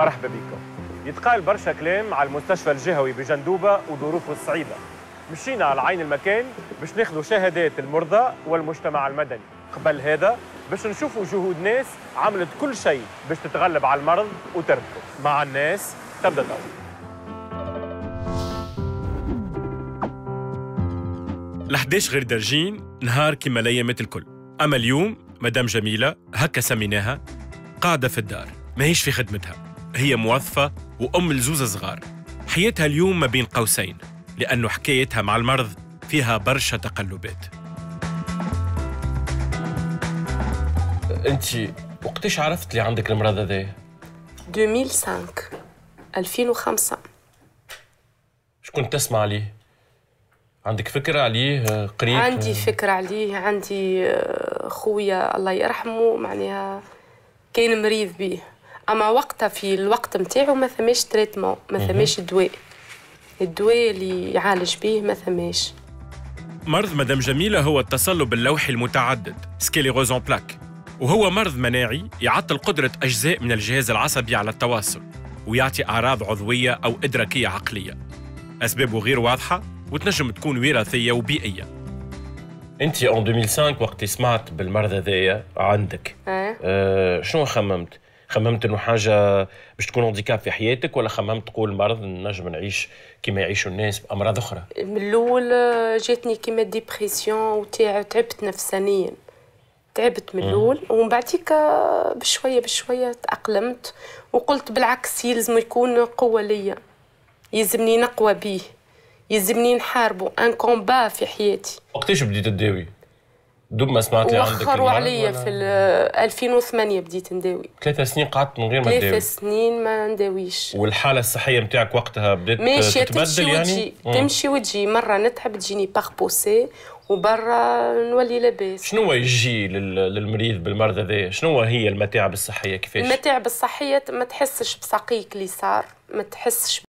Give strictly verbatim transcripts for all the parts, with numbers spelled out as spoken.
مرحبا بكم. يتقال برشا كلام على المستشفى الجهوي بجندوبة وظروفه الصعيبة. مشينا على عين المكان باش ناخذوا شهادات المرضى والمجتمع المدني. قبل هذا باش نشوفوا جهود ناس عملت كل شيء باش تتغلب على المرض وتربطه. مع الناس تبدا توا. الحداش غير درجين نهار كما ليامات الكل، أما اليوم مدام جميلة هكا سميناها قاعدة في الدار، ماهيش في خدمتها، هي موظفة وأم لزوز صغار، حياتها اليوم ما بين قوسين، لأنه حكايتها مع المرض فيها برشا تقلبات. أنت وقتاش عرفت لي عندك المرض هذايا؟ ألفين وخمسة ألفين وخمسة. شكون تسمع عليه؟ عندك فكرة عليه؟ قريب؟ عندي فكرة عليه، عندي خويا الله يرحمه معناها كان مريض بيه، أما وقتها في الوقت نتاعو ما ثماش تريتمون، ما ثماش دواء. الدواء اللي يعالج بيه ما ثماش. مرض مدام جميلة هو التصلب اللوحي المتعدد، سكليروز اون بلاك، وهو مرض مناعي يعطل قدرة أجزاء من الجهاز العصبي على التواصل، ويعطي أعراض عضوية أو إدراكية عقلية. أسبابه غير واضحة، وتنجم تكون وراثيه وبيئيه. انت اون ألفين وخمسة وقت سمعت بالمرض هذايا عندك أه؟ أه شنو خممت؟ خممت انه حاجه باش تكون هانديكاب في حياتك ولا خممت تقول مرض نجم نعيش كما يعيشوا الناس بامراض اخرى؟ من الاول جاتني كيما ديبرسيون وتعبت نفسانيا. تعبت من الاول ومن بعديك بشويه بشويه تاقلمت وقلت بالعكس يلزم يكون قوه ليا. يلزمني نقوى بيه. يلزمني نحاربه ان كومبا في حياتي. وقتاش بديت تداوي؟ دوب ما سمعت لي عندك وخروا عليا في ألفين وثمانية بديت نداوي. ثلاث سنين قعدت من غير ما نداوي. ثلاث سنين ما نداويش. والحالة الصحية نتاعك وقتها بدات تتبدل يعني؟ وتجي. تمشي وتجي، مرة نتعب تجيني باغ بوسي وبرا نولي لاباس. شنو يجي للمريض بالمرض هذايا؟ شنو هي المتاعب الصحية كيفاش؟ المتاعب الصحية ما تحسش بساقيك اللي صار، ما تحسش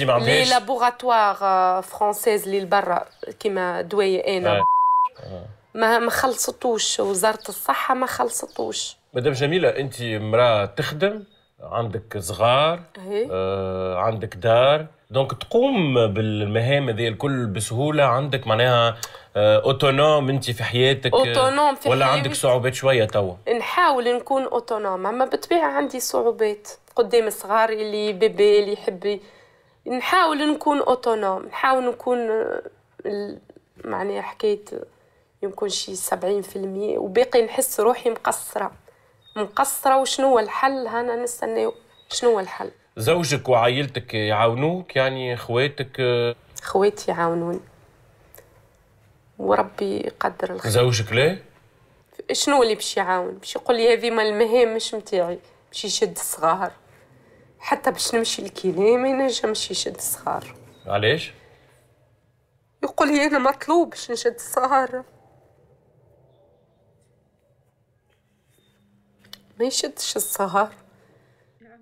لي لابوغاتوار فرونسيز اللي لبرا كيما دوايا انا ما ما خلصتوش وزاره الصحه ما خلصتوش. مدام جميله انت امراه تخدم عندك صغار آه، عندك دار دونك تقوم بالمهام هذه الكل بسهوله عندك معناها اوتونوم آه، انت في حياتك اوتونوم في ولا عندك صعوبات شويه توا؟ نحاول نكون اوتونوم اما بالطبيعه عندي صعوبات قدام صغاري اللي بيبي اللي يحب نحاول نكون اوتونوم، نحاول نكون معناها حكيت يمكن شي سبعين في المية وباقي نحس روحي مقصرة مقصرة. وشنو هو الحل؟ هنا نستناو شنو هو الحل. زوجك وعائلتك يعاونوك يعني خواتك؟ خواتي يعاونوني وربي يقدر الخير. زوجك ليه؟ شنو اللي باش يعاون؟ باش يقول لي هذه ما المهام مش متاعي، باش يشد الصغار. حتى باش نمشي للكيني ما ينجمش يشد الصغار. علاش؟ يقول لي أنا مطلوب باش نشد الصغار. ما يشدش الصغار.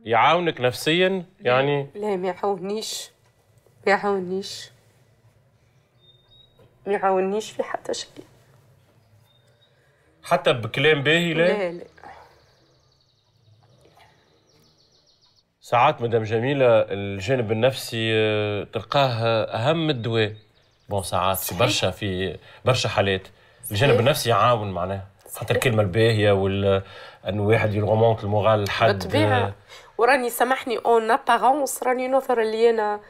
يعاونك نفسيا يعني؟ لا ما يعاونيش، ما يعاونيش، ما يعاونيش في حتى شيء. حتى بكلام باهي؟ لا لا لا. ساعات مدام جميلة الجانب النفسي تلقاه أهم الدواء. بون ساعات في برشا في برشا حالات الجانب النفسي يعاون معناها حتى الكلمة الباهية وال أن واحد يغمونت المورال لحد بالطبيعة. وراني سامحني أون أبارونس راني نظر اللي أنا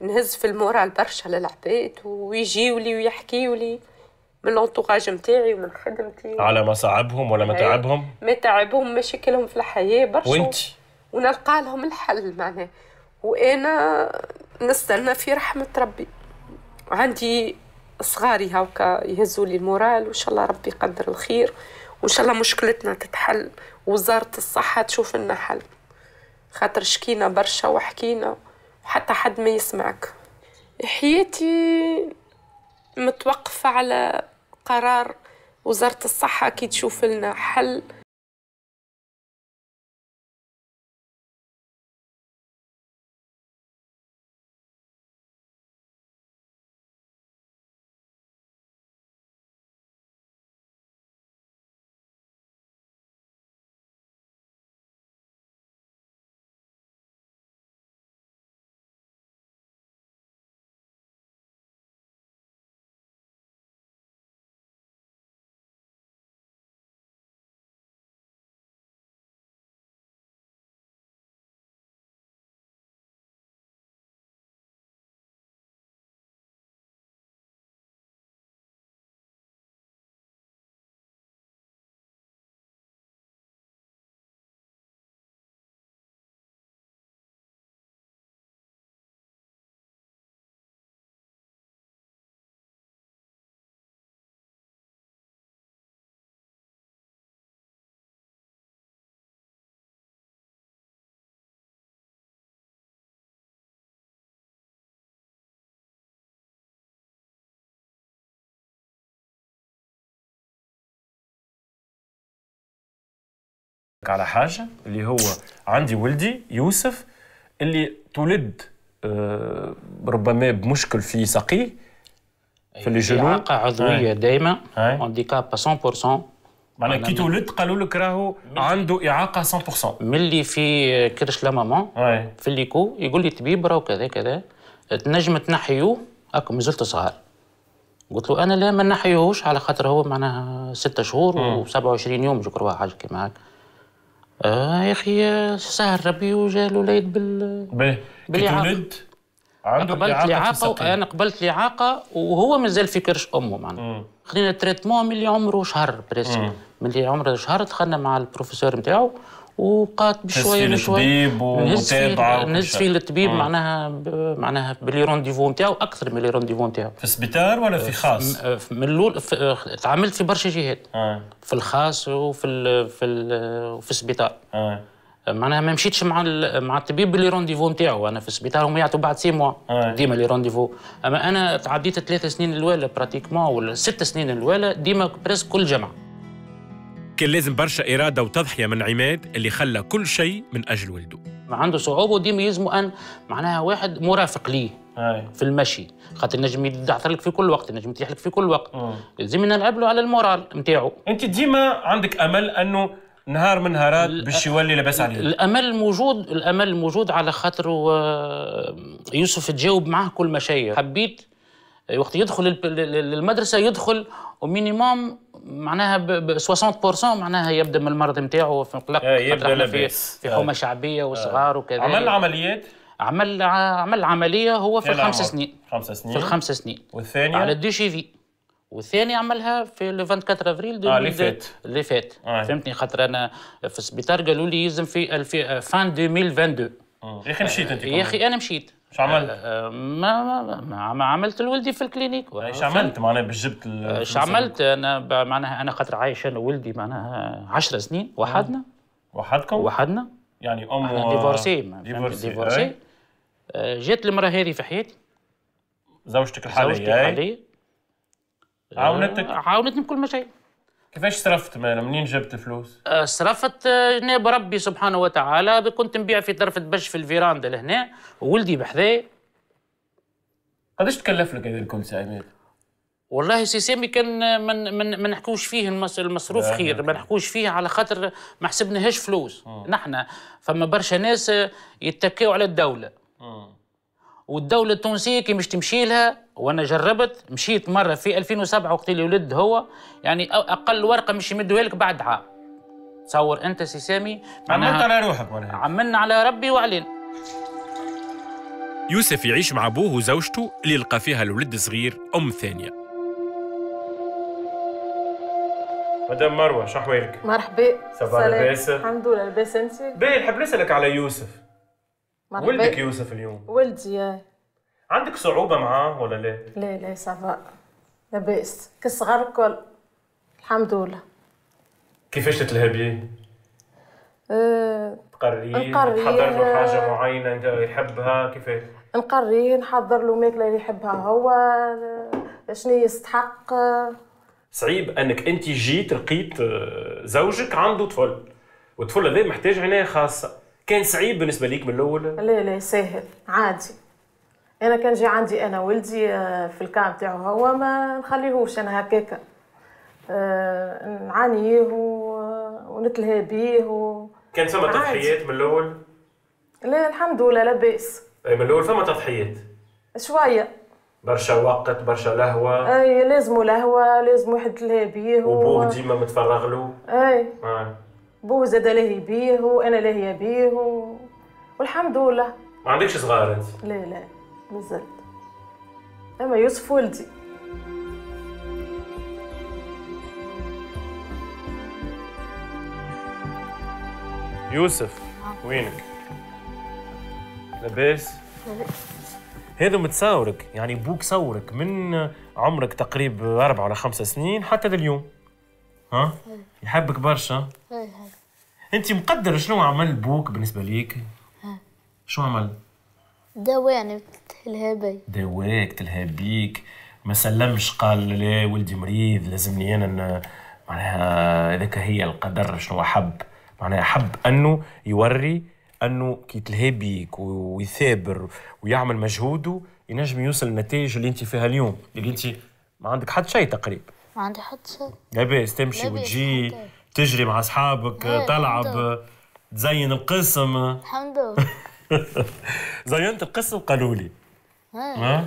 نهز في المورال برشا للعباد ويجيوا لي ويحكيوا لي من الانتوراج نتاعي ومن خدمتي على مصاعبهم ولا متاعبهم متاعبهم مشاكلهم في الحياة برشا وانت ونلقى لهم الحل معناها. وأنا نستنى في رحمة ربي. عندي صغاري هاوكا يهزوا لي المورال وإن شاء الله ربي يقدر الخير وإن شاء الله مشكلتنا تتحل ووزارة الصحة تشوف لنا حل، خاطر شكينا برشا وحكينا وحتى حد ما يسمعك. حياتي متوقفة على قرار وزارة الصحة كي تشوف لنا حل. على حاجة اللي هو عندي ولدي يوسف اللي تولد آه ربما بمشكل في ساقيه في الجنون، إعاقة عضوية دائمة هانديكاب مية بالمية. معناها كي تولد قالوا لك راهو عنده إعاقة مية بالمية. ملي في كرش لا ماما في الليكو يقول لي الطبيب راهو كذا كذا تنجم تنحيوه هاك مازلت صغار. قلت له أنا لا ما نحيوهوش على خاطر هو معناها ستة شهور وسبعة وعشرين يوم جو حاجة كيما هاك. آه يا أخي سهل ربي وجا الوليد بال باهي بالولد عنده إعاقة. أنا قبلت الإعاقة وهو مازال في كرش أمه معناها. خلينا التريتمون من اللي عمره شهر بريسك، من اللي عمره شهر دخلنا مع البروفيسور نتاعو وقات بشوية بشوية نهز فيه نهز فيه للطبيب معناها معناها باللي رونديفو نتاعو أكثر من اللي رونديفو نتاعو. في سبيتار ولا في خاص؟ من الأول تعاملت في برشا جهات. آه. في الخاص وفي ال في ال وفي السبيتار. آه. معناها ما مشيتش مع مع الطبيب باللي رونديفو نتاعو. أنا في السبيتار هما يعطوا بعد سي موا آه. ديما لي رونديفو. أما أنا تعديت ثلاث سنين الأولى براتيكمون ولا ست سنين الأولى ديما بريسك كل جمعة. كان لازم برشا إرادة وتضحية من عماد اللي خلى كل شيء من أجل ولده. عنده صعوبة وديما يلزموا أن معناها واحد مرافق ليه أي. في المشي، خاطر النجم يدعثر لك في كل وقت، النجم يطيح لك في كل وقت. لازم نلعب له على المورال نتاعو. أنت ديما عندك أمل أنه نهار من نهارات باش يولي لاباس عليه. الأمل موجود، الأمل موجود على خاطر يوسف تجاوب معاه كل ما شيء. حبيت وقت يدخل المدرسة يدخل ومينيموم معناها ب ستين بالمية معناها يبدا من المرض نتاعو في قلق، يبدا في في حومه شعبيه وصغار وكذا. عمل عمليات؟ عمل عمل عمليه هو في الخمس سنين خمس سنين في الخمس سنين والثانيه على الدي جي في، والثاني عملها في ال أربعة وعشرين أبريل آه اللي فات اللي فات آه. فهمتني، خاطر انا في السبيطار قالوا لي يلزم في في فان ألفين واثنين وعشرين. آه. يا اخي مشيت انت؟ يا اخي انا مشيت. شو عملت؟ آه ما, ما, ما, ما عملت لولدي في الكلينيك. ايش عملت معناها باش جبت؟ ايش عملت انا معناها؟ انا خاطر عايش انا وولدي معناها عشر سنين وحدنا. آه. وحدكم؟ وحدنا يعني ام و... ديفورسي ديفورسي, ديفورسي. آه. جات المراه هذه في حياتي، زوجتك الحاليه؟ زوجتي الحاليه عاونتك؟ عاونتني بكل ما شيء. كيفاش صرفت؟ منين جبت الفلوس؟ صرفت جناب ربي سبحانه وتعالى، كنت نبيع في طرف دبش في الفيراندا لهنا وولدي بحذايا. قداش تكلف لك هذا الكل سي عماد؟ والله سي سامي كان ما نحكوش فيه المصروف خير، ما نحكوش فيه على خاطر ما حسبناهاش فلوس، نحن فما برشا ناس يتكاو على الدولة. مم. والدولة التونسية كي مش تمشي لها، وانا جربت مشيت مره في ألفين وسبعة وقت اللي ولد هو، يعني اقل ورقه مش يمدوها لك بعد عام. تصور انت سي سامي، عملت على روحك ولا عملنا على ربي وعلينا. يوسف يعيش مع ابوه وزوجته اللي لقى فيها الولد الصغير ام ثانيه. مدام مروه شو احوالك؟ مرحبا. صباح لاباس؟ الحمد لله لاباس. انت؟ باهي. نحب نسالك على يوسف. مرحبا. ولدك يوسف اليوم؟ ولدي ياه. عندك صعوبة معاه ولا لا؟ لا لا صافا لاباس كالصغار الكل الحمد لله. كيفاش تتلهى بيه؟ أه تقريه؟ تحضر له حاجة معينة يحبها كيفاش؟ نقريه، نحضر له ماكلة اللي يحبها هو، شنو يستحق. صعيب أنك أنت جيت لقيت زوجك عنده طفل، والطفل هذا محتاج عناية خاصة، كان صعيب بالنسبة ليك من الأول؟ لا لا ساهل عادي. أنا كان جي عندي أنا ولدي في الكام تاعو هو ما نخليهوش أنا هكاكا، أه نعانيه ونتلهى بيه و... كان ثما تضحيات من الأول؟ لا الحمد لله لاباس. أي من الأول ثما تضحيات؟ شوية. برشا وقت، برشا لهوة. أي لازمو لهوة، لازم واحد يتلهى بيه و... وبوه ديما متفرغلو. أي. آه. بوه زادا لاهي بيه وأنا لاهية بيه و... والحمد لله. ما عندكش صغار أنت؟ لا لا. مازلت. أما يوسف ولدي. يوسف وينك؟ لاباس؟ هذا متصورك، يعني بوك صورك من عمرك تقريب أربع ولا خمسة سنين حتى لليوم. ها؟ يحبك برشا؟ أنت مقدر شنو عمل بوك بالنسبة ليك؟ شنو عمل؟ دواني الهبي. دواك تلهى بيك، ما سلمش قال لا ولدي مريض لازمني انا، معناها هذاك هي القدر. شنو حب؟ معناها حب انه يوري انه كي تلهى بيك ويثابر ويعمل مجهوده ينجم يوصل للنتائج اللي انت فيها اليوم، اللي انت ما عندك حتى شيء تقريبا. ما عندي حتى شيء. لاباس تمشي وتجي تجري مع اصحابك، تلعب، تزين القسم. الحمد لله. زينت القسم قالوا لي. ها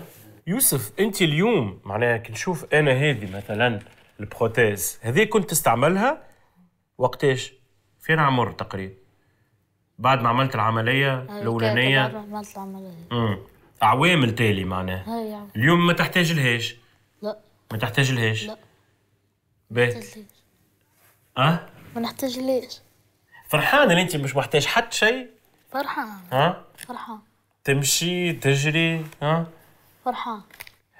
يوسف انت اليوم معناها كي نشوف انا هذه مثلا البروتيز هذه كنت تستعملها وقتاش؟ فين عمر تقريبا؟ بعد ما عملت العمليه الاولانيه. بعد ما عملت العمليه. امم عوامل تالي معناها. اليوم ما تحتاج لهاش. لا. ما تحتاج لهاش. لا. باهي. اه؟ ما نحتاج لهاش. فرحانه اللي انت مش محتاج حتى شيء. فرحان. ها؟ فرحان. تمشي تجري. ها؟ فرحان.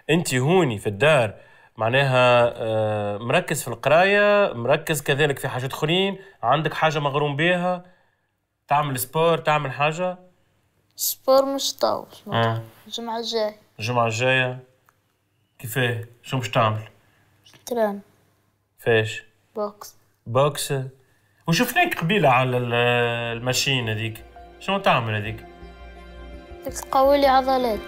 انت هوني في الدار معناها آه مركز في القرايه، مركز كذلك في حاجات اخرين، عندك حاجه مغروم بها، تعمل سبور، تعمل حاجه؟ سبور مش طاول. آه. الجمعه الجايه. الجمعه الجايه كيفاه؟ شو مش تعمل؟ تران. فاش؟ بوكس. بوكس. وشفناك قبيله على الماشين هذيك. شنو تعمل هذيك؟ تقوي لي عضلات.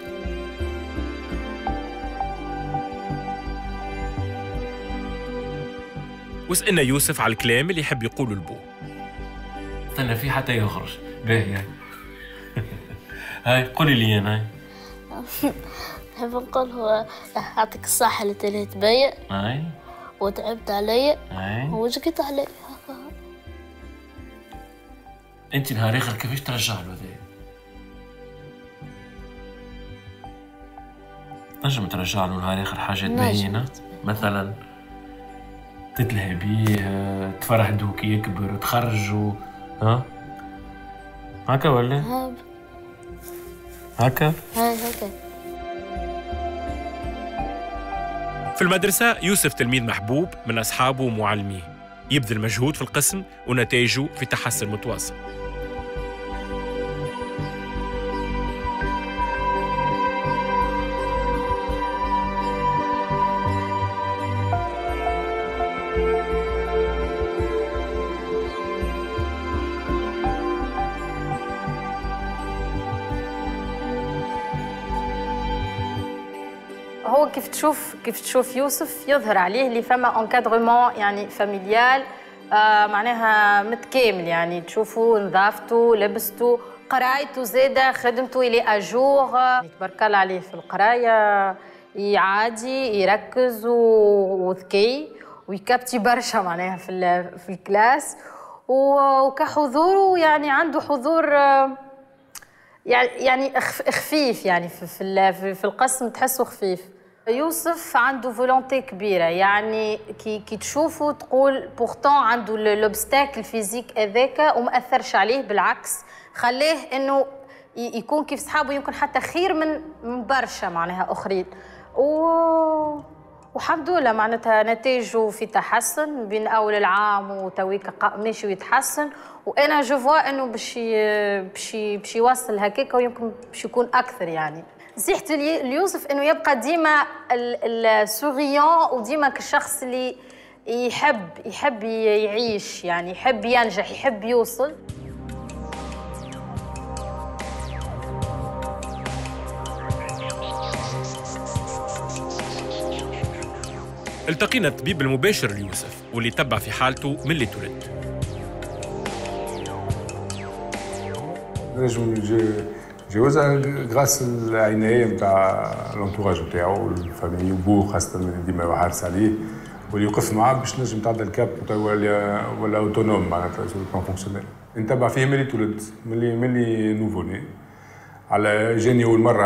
وسألنا يوسف على الكلام اللي يحب يقوله لبوه. استنى فيه حتى يخرج. باهي هاي. هاي قولي لي انا هاي. نحب نقول هو يعطيك الصحة اللي تلهت بيا. هاي. وتعبت عليا. هاي. وجقت عليا. انت نهار اخر كيفاش ترجع له هذايا؟ تنجم ترجع له نهار اخر حاجات باينه مثلا تتلهى بيه، تفرهدوا كي يكبر، تخرجوا، ها؟ هكا ولا؟ هاب هكا؟ ها هكا. في المدرسة يوسف تلميذ محبوب من أصحابه ومعلميه، يبذل مجهود في القسم ونتائجه في تحسن متواصل. هو كيف تشوف كيف تشوف يوسف يظهر عليه اللي فما انكادرومون يعني فاميليال، آه معناها متكامل، يعني تشوفوا نظافته، لبسته، قرايته، زاده خدمته الي اجور تبارك الله عليه في القرايه، يعادي يركز وذكي ويكبتي برشا معناها في في الكلاس، وكحضوره يعني عنده حضور آه يعني خفيف، يعني في في القسم تحسه خفيف. يوسف عنده فولونتي كبيره، يعني كي كي تشوفه تقول بورتون عنده لوبستاكل فيزيك هذاك وما اثرش عليه، بالعكس خلاه انه يكون كيف صحابه، يمكن حتى خير من من برشا معناها اخرين. و والحمد لله معناتها نتائجه في تحسن بين اول العام وتويك ماشي ويتحسن، وانا جو فوا انه باش باش باش يوصل هكاك ويمكن باش يكون اكثر. يعني نصيحتي ليوسف انه يبقى ديما السوريون وديما كشخص اللي يحب يحب يعيش، يعني يحب ينجح، يحب يوصل. التقينا الطبيب المباشر ليوسف واللي تبع في حالته من اللي تولد. نجم نتجاوزها غراس العنايه نتاع الانتوراج نتاعو والفاميلي وبوه خاصه اللي ديما حارس عليه واللي يوقف معاه باش نجم تعدى الكاب ولا ولا اوتونوم معناتها سو بلان فونكسيونيل. نتبع فيه من اللي تولد، ملي ملي نوفو ني. على جاني اول مره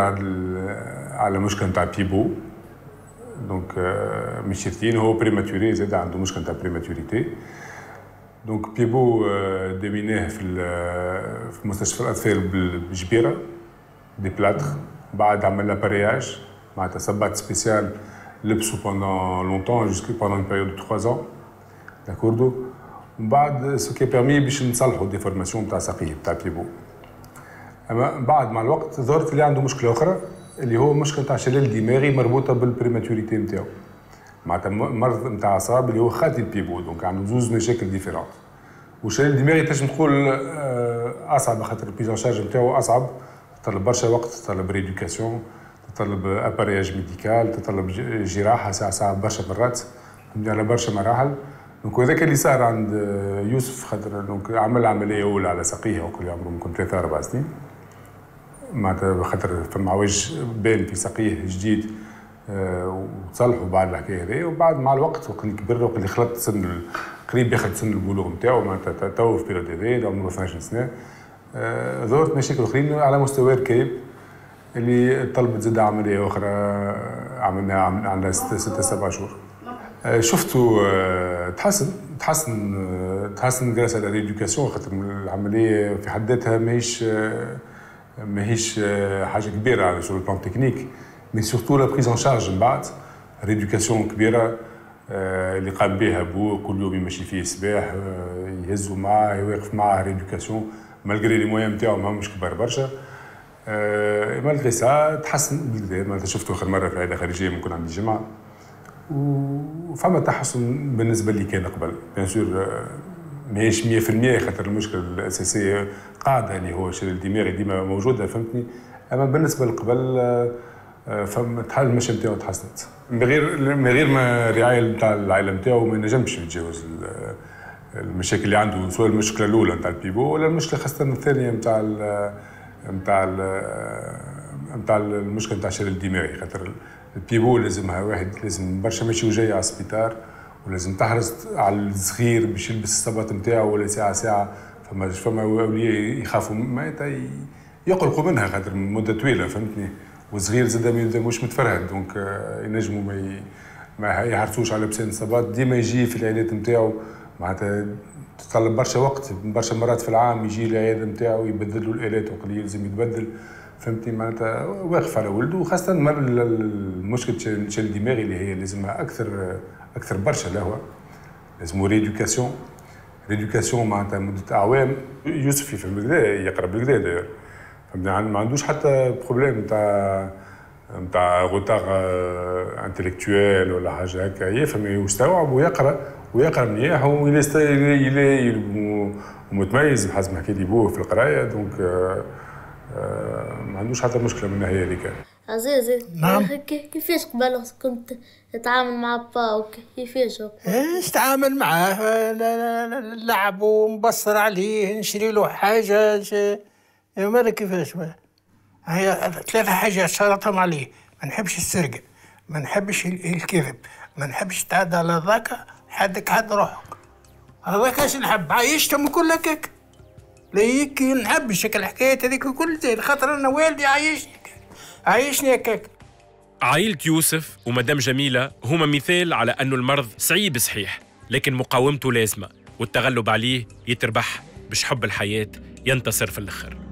على مشكل نتاع بيبو دونك مشيرتين، هو بريماتوري زاد عنده مشكل تاع بريماتوريتي. دونك بيبو ديميناه في في مستشفى الاطفال بالجبيره دي بلاتر، بعد عمل لابارياج معناتها صباط سبيسيال لبسو بوندون لونتون جوسكو بوندون بيريود دو ثلاثة ans داكوردو، ومن بعد سكي بيرمي باش نصلحوا دي فورماسيون تاع ساقيه تاع بيبو. اما بعد مع الوقت ظهرت اللي عنده مشكله اخرى اللي هو مشكل تاع شلل دماغي مربوطه بالبريماتوريتي نتاعو، معناتها مرض نتاع اعصاب اللي هو خاطي بيبو، دونك عنده زوج مشاكل ديفيرونت. وشلل دماغي تنجم تقول اصعب خاطر البيزون شارج نتاعو اصعب، تطلب برشا وقت، تطلب ريدوكاسيون، تطلب ابارياج ميديكال، تطلب جراحه ساعه ساعه برشا مرات، فهمتني على برشا مراحل. دونك هذاك اللي صار عند يوسف خاطر دونك عمل عمليه اولى على ساقيه وكل عمره ممكن ثلاثه اربع سنين. معناتها خاطر فما عوايج بان في ساقيه جديد أه وتصلحوا بعد الحكايه هذيا، وبعد مع الوقت وقت اللي كبر وقت اللي خلط سن قريب ياخذ سن البلوغ نتاعو معناتها تو في البيريود هذيا عمره اثناش سنه، أه ظهرت مشاكل اخرين على مستوى الكيب اللي طلبت زاد عمليه اخرى عملناها عندها ستة سبعة شهور. أه شفتوا أه تحسن تحسن أه تحسن جراس على ريدوكاسيون، خاطر العمليه في حد ذاتها ماهيش أه ماهيش حاجه كبيره على سو بلان تكنيك، مي سورتو لا بريز ان شارج من بعد ريدوكاسيون كبيره اللي قام بها بو كل يوم يمشي فيه الصباح يهزوا معاه يوقف معاه ريدوكاسيون مالغري لي مويان نتاعو ماهمش كبار برشا. مالغري سا تحسن بالكدا، معناتها شفتو اخر مره في العياده الخارجيه ممكن عندي جمعه، وفما تحسن بالنسبه اللي كان قبل. بيان سور ماهيش مية في المية خاطر المشكل الاساسي قاعده اللي هو الشلل الدماغي ديما موجوده فهمتني، اما بالنسبه لقبل فما تحل المشي نتاعو تحسنت. من غير من غير ما الرعايه نتاع العائله نتاعو ما نجمش يتجاوز المشاكل اللي عنده، سواء المشكله الاولى نتاع البيبو ولا المشكله خاصه الثانيه نتاع نتاع نتاع المشكل نتاع الشلل الدماغي، خاطر البيبو لازمها واحد لازم برشا ماشي وجاي على السبيطار، ولازم تحرص على الصغير باش يلبس الصباط نتاعو ولا ساعه ساعه. فما فما اولياء يخافوا معناتها يقلقوا منها خاطر مده طويله فهمتني، وصغير زاد ما يبداوش متفرهد دونك ينجموا ما ما يحرصوش على لبسان الصباط. ديما يجي في العيادات نتاعو معناتها تطلب برشا وقت، برشا مرات في العام يجي للعياده نتاعو يبدلوا الالات وقليل لازم يتبدل فهمتني معناتها واقف على ولده، وخاصه المشكل تشال دماغي اللي هي لازمها اكثر اكثر برشا لهو لازمو ريدوكاسيون ريدوكاسيون معناتها مده اعوام. يوسف يفهم بالكدا يقرب بالكدا داير فهمتني ما عندوش حتى بروبليم نتاع نتاع غوتاغ انتليكتويل ولا حاجه هكا، يفهم ويستوعب ويقرا ويقرا مليح ويلي ومتميز بحسب ما حكى لي بوه في القرايه دونك ما عندوش حتى مشكله من الناحيه هذيك. عزيزي نعم كيفاش قبل كنت تتعامل مع با وكي كيفاش؟ نتعامل معاه نلعب ونبصر عليه نشري له حاجه مالا كيفاش. هي ثلاثه حاجات شرطهم عليه، ما نحبش السرقه، ما نحبش الكذب، ما نحبش تعدى على ذاك حدك حد روحك. هذاك اش نحب عايشتهم كل هكاك ليك نحب شكل الحكايات هذيك الكل زين خاطر انا والدي عايشني عايشني هكاك. عائلة يوسف ومدام جميلة هما مثال على انه المرض صعيب صحيح لكن مقاومته لازمه والتغلب عليه يتربح باش حب الحياه ينتصر في الاخر.